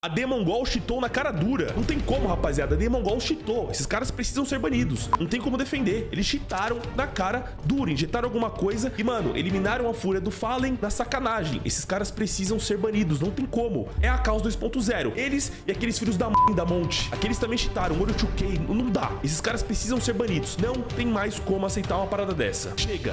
A TheMongolz cheatou na cara dura. Não tem como, rapaziada. A TheMongolz cheatou. Esses caras precisam ser banidos. Não tem como defender. Eles cheataram na cara dura. Injetaram alguma coisa e, mano, eliminaram a Fúria do Fallen na sacanagem. Esses caras precisam ser banidos. Não tem como. É a Caos 2.0. Eles e aqueles filhos da mãe da Monte. Aqueles também cheataram. Moro 2K. Não dá. Esses caras precisam ser banidos. Não tem mais como aceitar uma parada dessa. Chega.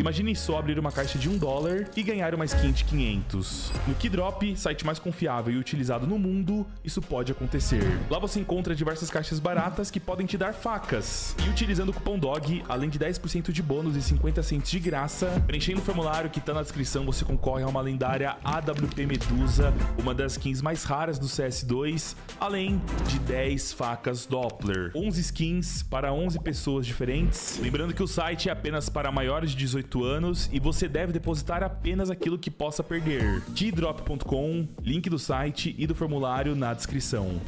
Imaginem só abrir uma caixa de $1 e ganhar uma skin de 500. No KeyDrop, site mais confiável e utilizado no mundo, isso pode acontecer. Lá você encontra diversas caixas baratas que podem te dar facas. E utilizando o cupom DOG, além de 10% de bônus e 50 cents de graça, preenchendo o formulário que tá na descrição, você concorre a uma lendária AWP Medusa, uma das skins mais raras do CS2, além de 10 facas Doppler. 11 skins para 11 pessoas diferentes. Lembrando que o site é apenas para maiores de 18 anos e você deve depositar apenas aquilo que possa perder. KeyDrop.com, link do site e do formulário na descrição.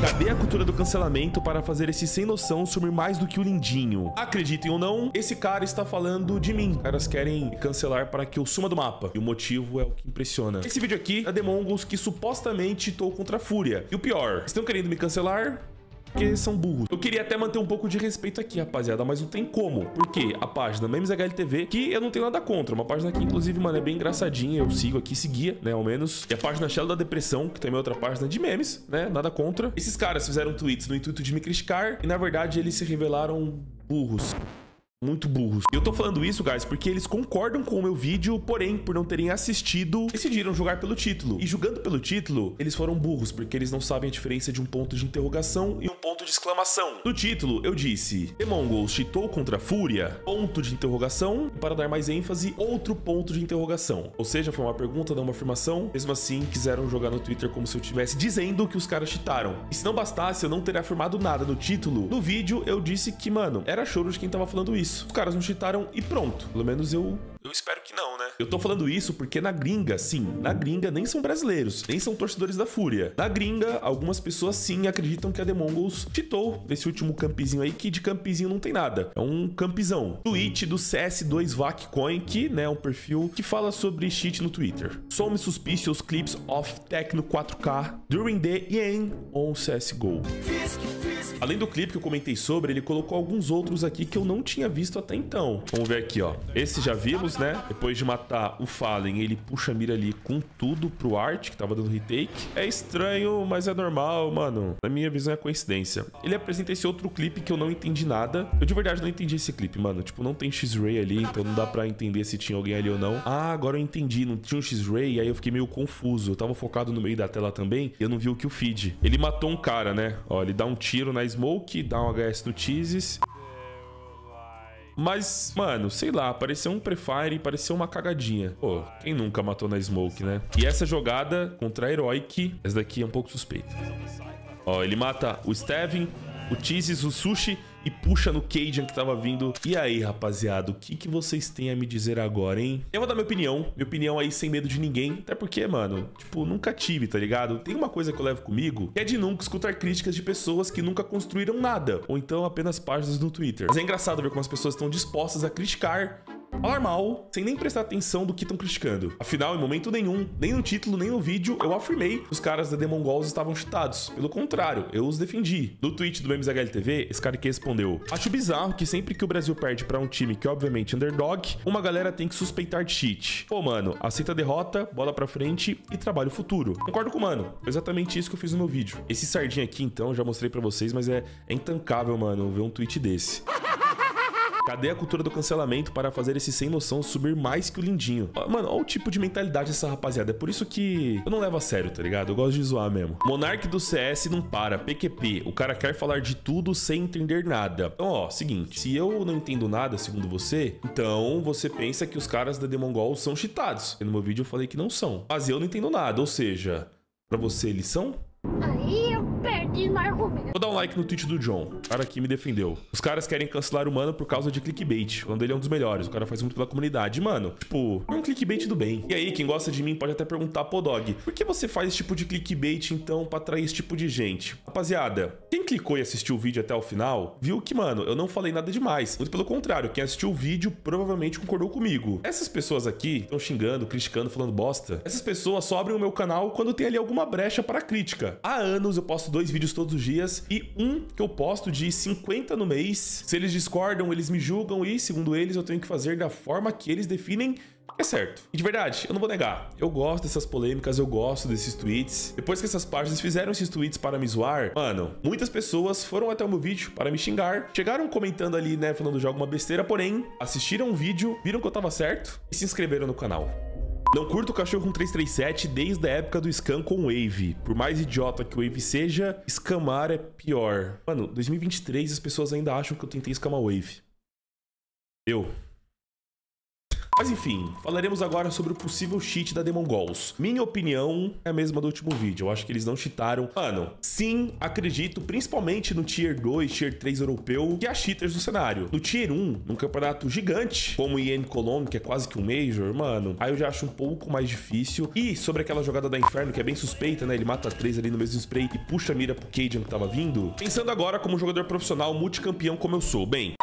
Cadê a cultura do cancelamento para fazer esse sem noção sumir mais do que o lindinho? Acreditem ou não, esse cara está falando de mim. Os caras querem me cancelar para que eu suma do mapa. E o motivo é o que impressiona. Esse vídeo aqui é TheMongolz que supostamente estou contra a Fúria. E o pior, estão querendo me cancelar? Porque são burros. Eu queria até manter um pouco de respeito aqui, rapaziada, mas não tem como. Porque a página Memes HLTV, que eu não tenho nada contra, uma página que, inclusive, mano, é bem engraçadinha, eu sigo aqui, seguia, né, ao menos. E a página Shell da Depressão, que também é outra página de memes, né, nada contra. Esses caras fizeram tweets no intuito de me criticar e, na verdade, eles se revelaram burros. Muito burros. E eu tô falando isso, guys, porque eles concordam com o meu vídeo, porém, por não terem assistido, decidiram jogar pelo título. E julgando pelo título, eles foram burros, porque eles não sabem a diferença de um ponto de interrogação e um ponto de exclamação. No título, eu disse, TheMongolz cheatou contra a Fúria, ponto de interrogação, e para dar mais ênfase, outro ponto de interrogação. Ou seja, foi uma pergunta, não uma afirmação. Mesmo assim, quiseram jogar no Twitter como se eu estivesse dizendo que os caras cheataram. E se não bastasse eu não ter afirmado nada no título, no vídeo eu disse que, mano, era choro de quem tava falando isso. Os caras não cheataram e pronto. Pelo menos eu espero que não, né? Eu tô falando isso porque na gringa, sim, na gringa nem são brasileiros, nem são torcedores da Fúria. Na gringa, algumas pessoas sim acreditam que a TheMongolz cheatou nesse último campezinho aí, que de campezinho não tem nada. É um campizão. Tweet do CS2VacCoin, que, né, é um perfil que fala sobre cheat no Twitter. Some suspicious clips of Tecno 4K during the IEM on CSGO. Além do clipe que eu comentei sobre, ele colocou alguns outros aqui que eu não tinha visto até então. Vamos ver aqui, ó. Esse já vimos, né? Depois de matar o Fallen, ele puxa a mira ali com tudo pro Art, que tava dando retake. É estranho, mas é normal, mano. Na minha visão é coincidência. Ele apresenta esse outro clipe que eu não entendi nada. Eu de verdade não entendi esse clipe, mano. Tipo, não tem X-Ray ali, então não dá pra entender se tinha alguém ali ou não. Ah, agora eu entendi. Não tinha um X-Ray, aí eu fiquei meio confuso. Eu tava focado no meio da tela também e eu não vi o que o feed. Ele matou um cara, né? Ó, ele dá um tiro na Smoke, dá um HS no Cheezes. Mas, mano, sei lá, pareceu um prefire, pareceu uma cagadinha. Pô, quem nunca matou na Smoke, né? E essa jogada contra a Heroic, essa daqui é um pouco suspeita. Ó, ele mata o Steven, o Cheezes, o Sushi e puxa no Cajun que tava vindo. E aí, rapaziada, o que que vocês têm a me dizer agora, hein? Eu vou dar minha opinião aí sem medo de ninguém. Até porque, mano, tipo, nunca tive, tá ligado? Tem uma coisa que eu levo comigo, que é de nunca escutar críticas de pessoas que nunca construíram nada, ou então apenas páginas no Twitter. Mas é engraçado ver como as pessoas estão dispostas a criticar, falar mal, sem nem prestar atenção do que estão criticando. Afinal, em momento nenhum, nem no título, nem no vídeo, eu afirmei que os caras da TheMongolz estavam cheatados. Pelo contrário, eu os defendi. No tweet do MZHLTV, esse cara aqui respondeu: acho bizarro que sempre que o Brasil perde pra um time que é obviamente underdog, uma galera tem que suspeitar de cheat. Pô, mano, aceita a derrota, bola pra frente e trabalha o futuro. Concordo com o mano, foi exatamente isso que eu fiz no meu vídeo. Esse sardinha aqui, então, já mostrei pra vocês, mas é intancável, mano, ver um tweet desse. Cadê a cultura do cancelamento para fazer esse sem noção subir mais que o lindinho? Mano, olha o tipo de mentalidade dessa rapaziada. É por isso que eu não levo a sério, tá ligado? Eu gosto de zoar mesmo. Monark do CS não para. PQP. O cara quer falar de tudo sem entender nada. Então, ó, seguinte. Se eu não entendo nada, segundo você, então você pensa que os caras da TheMongolz são cheatados. E no meu vídeo eu falei que não são. Mas eu não entendo nada. Ou seja, pra você eles são? Aí eu perdi. e marca o vídeo. Vou dar um like no tweet do John. O cara aqui me defendeu. Os caras querem cancelar o mano por causa de clickbait, quando ele é um dos melhores. O cara faz muito pela comunidade. Mano, tipo, é um clickbait do bem. E aí, quem gosta de mim pode até perguntar, pô, Dog, por que você faz esse tipo de clickbait, então, pra atrair esse tipo de gente? Rapaziada, quem clicou e assistiu o vídeo até o final, viu que, mano, eu não falei nada demais. Muito pelo contrário, quem assistiu o vídeo provavelmente concordou comigo. Essas pessoas aqui estão xingando, criticando, falando bosta. Essas pessoas só abrem o meu canal quando tem ali alguma brecha para crítica. Há anos eu posto 2 vídeos todos os dias e um que eu posto de 50 no mês. Se eles discordam, eles me julgam e, segundo eles, eu tenho que fazer da forma que eles definem é certo. E de verdade, eu não vou negar. Eu gosto dessas polêmicas, eu gosto desses tweets. Depois que essas páginas fizeram esses tweets para me zoar, mano, muitas pessoas foram até o meu vídeo para me xingar. Chegaram comentando ali, né, falando de alguma besteira, porém, assistiram o vídeo, viram que eu tava certo e se inscreveram no canal. Não curto o Cachorro1337 desde a época do Scam com Wave. Por mais idiota que o Wave seja, escamar é pior. Mano, 2023 as pessoas ainda acham que eu tentei escamar Wave. Mas enfim, falaremos agora sobre o possível cheat da TheMongolz. Minha opinião é a mesma do último vídeo, eu acho que eles não cheataram. Mano, sim, acredito, principalmente no Tier 2, Tier 3 europeu, que há cheaters no cenário. No Tier 1, num campeonato gigante, como o IEM Cologne, que é quase que um Major, mano, aí eu já acho um pouco mais difícil. E sobre aquela jogada da Inferno, que é bem suspeita, né? Ele mata 3 ali no mesmo spray e puxa a mira pro Cajun que tava vindo. Pensando agora como jogador profissional multicampeão como eu sou, bem...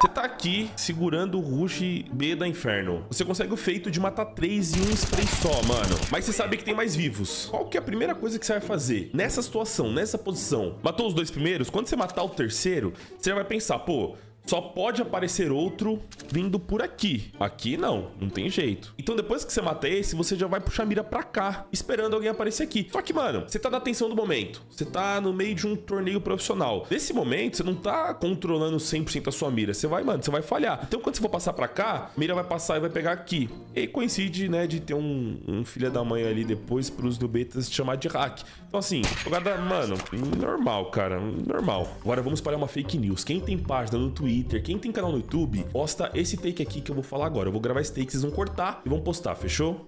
Você tá aqui segurando o Rush B da Inferno. Você consegue o feito de matar 3 em um spray só, mano. Mas você sabe que tem mais vivos. Qual que é a primeira coisa que você vai fazer nessa situação, nessa posição? Matou os 2 primeiros? Quando você matar o 3º, você vai pensar, pô... Só pode aparecer outro vindo por aqui. Aqui não, não tem jeito. Então depois que você mata esse, você já vai puxar a mira pra cá, esperando alguém aparecer aqui. Só que, mano, você tá na tensão do momento. Você tá no meio de um torneio profissional. Nesse momento, você não tá controlando 100% a sua mira. Você vai, mano, você vai falhar. Então quando você for passar pra cá, a mira vai passar e vai pegar aqui. E aí coincide, né, de ter um filho da mãe ali depois pros do beta se chamar de hack. Então assim, jogada, mano, normal, cara, normal. Agora vamos espalhar uma fake news. Quem tem página no Twitter, quem tem canal no YouTube, posta esse take aqui que eu vou falar agora. Eu vou gravar esse take, vocês vão cortar e vão postar, fechou?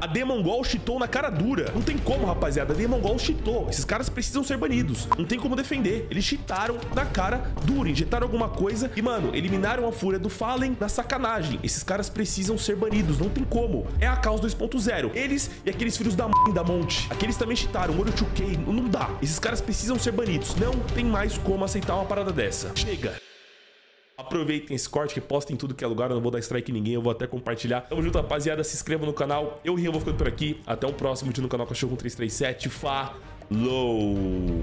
A TheMongolz cheatou na cara dura. Não tem como, rapaziada. A TheMongolz cheatou. Esses caras precisam ser banidos. Não tem como defender. Eles cheataram na cara dura. Injetaram alguma coisa e, mano, eliminaram a fúria do Fallen na sacanagem. Esses caras precisam ser banidos. Não tem como. É a Caos 2.0. Eles e aqueles filhos da mãe da Monte. Aqueles também cheataram. Moro 2K. Não dá. Esses caras precisam ser banidos. Não tem mais como aceitar uma parada dessa. Chega. Aproveitem esse corte, que postem tudo que é lugar. Eu não vou dar strike em ninguém, eu vou até compartilhar. Tamo junto, rapaziada. Se inscreva no canal. Eu, Rian, vou ficando por aqui. Até o próximo vídeo no canal Cachorro1337. Falou!